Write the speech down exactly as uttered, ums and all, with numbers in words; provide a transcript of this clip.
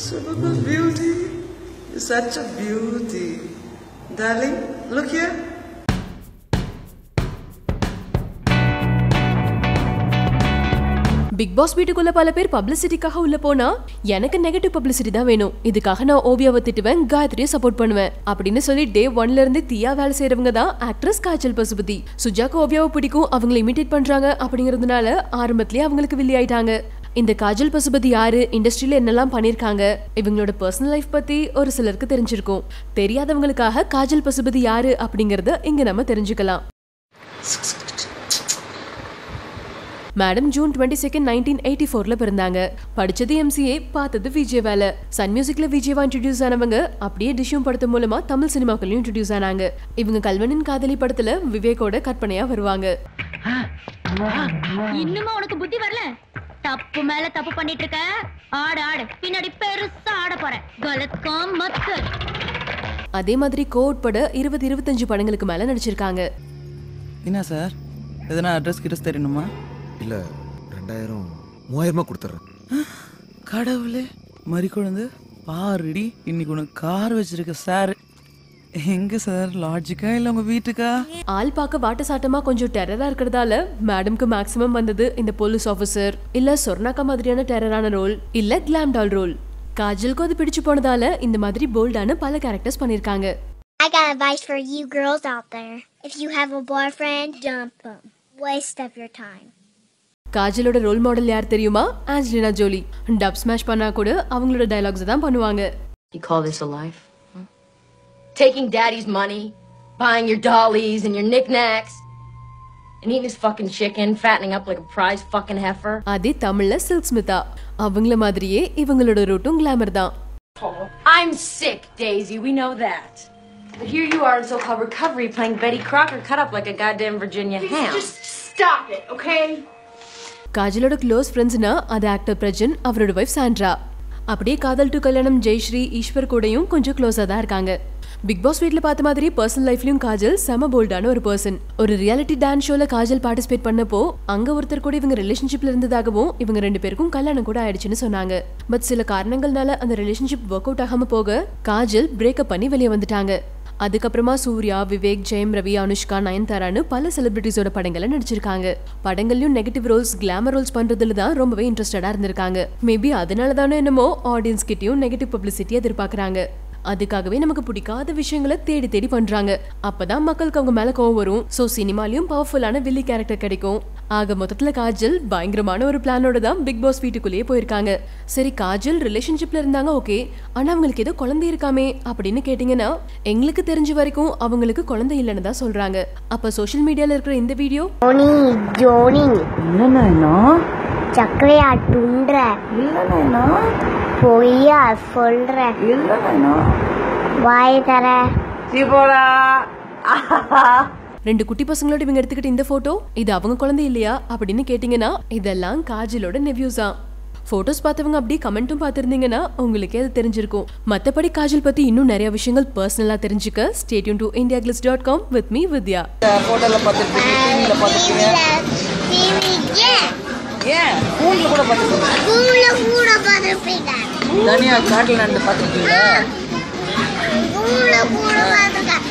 Suruku's beauty. You're such a beauty. Darling, look here. Bigg Boss வீட்டுக்குள்ள பல பேர் பப்ளிசிட்டிக்காக உள்ள போனா எனக்கு நெகட்டிவ் பப்ளிசிட்டி தான் வேணும், இதுக்காக நான் ஓவியாவை திட்டுவேன், காயத்ரியை சப்போர்ட் பண்ணுவேன் அப்படின்னு சொல்லி டே ஒன்ல இருந்து தியா வேலை செய்யறவங்க தான் ஆக்ட்ரஸ் காஜல் பசுபதி. சுஜாக்கு ஓவியாவை பிடிக்கும், அவங்களை இமிட்டேட் பண்றாங்க அப்படிங்கிறதுனால ஆரம்பத்திலேயே அவங்களுக்கு வில்லி ஆயிட்டாங்க. இந்த காஜல் பசுபதி யாரு, இண்டஸ்ட்ரியில என்னெல்லாம் பண்ணிருக்காங்க, இவங்களோட பர்சனல் லைஃப் பத்தி ஒரு சிலருக்கு தெரிஞ்சிருக்கும். தெரியாதவங்களுக்காக காஜல் பசுபதி யாரு அப்படிங்கறத இங்க நம்ம தெரிஞ்சுக்கலாம். Madam June twenty second nineteen eighty ஃபோர்ல பிறந்தாங்க. படிச்சது எம்சிஏ, பார்த்தது விஜய் வேலை. சன் மியூசிக்ல விஜயவா இன்ட்ரடியூஸ் ஆனவங்க அப்படியே டிஷ்யூம் படத்து மூலமா தமிழ் சினிமாக்களையும் இன்ட்ரடியூஸ் ஆனாங்க. இவங்க கல்வனின் காதலி படத்துல விவேக்கோட கற்பனையா வருவாங்க. இன்னுமா உனக்கு புத்தி வரல, தப்பு மேல தப்பு பண்ணிட்டு இருக்க, ஆடு ஆடு பின்னாடி பெருசா ஆட போறேன். அதே மாதிரி கோ உட்பட இருபது இருபத்தஞ்சு படங்களுக்கு மேல நடிச்சிருக்காங்க. என்ன சார் எதனா அட்ரஸ் கிட்ட தெரியணுமா? இல்ல ரெண்டாயிரம் மூவாயிரமா கொடுத்துறேன். கடவுளே மறி குழந்தை பாருடி, இன்னைக்கு உனக்கு கார் வச்சிருக்க சார். எங்க சார், லாட்ஜிக்கா இல்ல உங்க வீட்டுக்கா? ஆள் பார்க்க வாட்ட சாட்டமா கொஞ்சம் டெரரா இருக்கிறதால மேடம்க்கு மேக்ஸிமம் வந்தது இந்த போலீஸ் ஆஃபீஸர் இல்ல சொர்ணாக்கா மாதிரியான டெரரான ரோல் இல்ல கிளாம் டால் ரோல். காஜலுக்கு அது பிடிச்சு போனதால இந்த மாதிரி போல்டான பல கேரக்டர்ஸ் பண்ணிருக்காங்க. I got advice for you girls out there. If you have a boyfriend, dump him. Waste of your time. காஜலோட ரோல் மாடல் யார் தெரியுமா? ஆஞ்சலினா ஜோலி. டப் ஸ்மாஷ் பண்ணா கூட அவங்களோட டயலாக்ஸ் தான் பண்ணுவாங்க. You call this a life? Huh? Taking daddy's money, buying your dollies and your knickknacks, and eating his fucking chicken, fattening up like a prize fucking heifer. ஆதி தமிழ்ல silk Smitha. அவங்கள மாதிரியே இவங்களோட ரூட்டும் glamour தான். I'm sick, Daisy. We know that. But here you are in so-called recovery playing Betty Crocker cut up like a goddamn Virginia ham. Just stop it, okay? காஜலோட close ஃப்ரெண்ட்ஸ்னா அது actor Prajan, அவரோட wife Sandra. அப்படியே காதல் to கல்யாணம் ஜெயஸ்ரீ, ஈஸ்வர் கூடயும் கொஞ்சம் க்ளோஸாக தான் இருக்காங்க. பிக் பாஸ் வீட்டில் பார்த்த மாதிரி பர்சனல் லைஃப்லையும் காஜல் செம போல்டான ஒரு பர்சன். ஒரு ரியாலிட்டி டான்ஸ் ஷோவில் காஜல் பார்ட்டிசிபேட் பண்ணப்போ அங்கே ஒருத்தர் கூட இவங்க ரிலேஷன்ஷிப்பில் இருந்ததாகவும் இவங்க ரெண்டு பேருக்கும் கல்யாணம் கூட ஆயிடுச்சுன்னு சொன்னாங்க. பட் சில காரணங்கள்னால அந்த ரிலேஷன்ஷிப் ஒர்க் அவுட் ஆகாமல் போக காஜல் பிரேக்கப் பண்ணி வெளியே வந்துட்டாங்க. அதுக்கப்புறமா சூர்யா, விவேக், ஜெயம் ரவி, அனுஷ்கா, நயன்தாரான்னு பல செலிபிரிட்டிஸோட படங்களை நடிச்சிருக்காங்க. படங்கள்லயும் நெகட்டிவ் ரோல்ஸ், கிளாமர் ரோல்ஸ் பண்றதுல தான் ரொம்பவே இன்ட்ரெஸ்டடா இருந்திருக்காங்க. மேபி அதனால தானே என்னமோ ஆடியன்ஸ் கிட்டயும் நெகட்டிவ் பப்ளிசிட்டி எதிர்பார்க்கறாங்க. அதுக்காகவே நமக்கு பிடிக்காத விஷயங்களை தேடி தேடி பண்றாங்க. அப்பதான் மக்களுக்கு அவங்க மேல கோவம் வரும். சோ சினிமாலையும் பவர்ஃபுல்லான வில்லி கேரக்டர் கிடைக்கும். ஆக மொத்தத்துல காஜல் பயங்கரமான ஒரு பிளானோட தான் பிக் பாஸ் வீட்டுக்குள்ளேயே போயிருக்காங்க. சரி, காஜல் ரிலேஷன்ஷிப்ல இருந்தாங்க ஓகே, ஆனா அவங்களுக்கு ஏதோ குழந்தை இருக்காமே அப்படின்னு கேட்டீங்கன்னா எங்களுக்கு தெரிஞ்ச வரைக்கும் அவங்களுக்கு குழந்தை இல்லைன்னு தான் சொல்றாங்க. அப்ப சோசியல் மீடியால இருக்கிற இந்த வீடியோ ரெண்டு குட்டி பசங்களோட இவங்க எடுத்துக்கிட்டு இந்த போட்டோ இது அவங்க குழந்தை இல்லையா அப்படின்னு கேட்டீங்கன்னா இதெல்லாம் காஜலோட நெவ்யூஸா. போட்டோஸ் பார்த்தவங்க அப்படியே கமெண்ட்டும் பார்த்திருந்தீங்கன்னா உங்களுக்கே அது தெரிஞ்சிருக்கும். மற்றபடி காஜல் பத்தி இன்னும் நிறைய விஷயங்கள் பர்சனலா தெரிஞ்சுக்க stay tuned to indiagliss dot com with me Vidya. போட்டோல பார்த்திருப்பீங்க, டிவில பார்த்திருப்பீங்க, ஏ கூல்ல கூட பார்த்திருப்பீங்க, கூல்ல கூட பார்த்திருப்பீங்க, தனியா காட்ல நடந்து பார்த்திருக்கீங்க, கூல்ல கூட பார்த்திருக்கீங்க.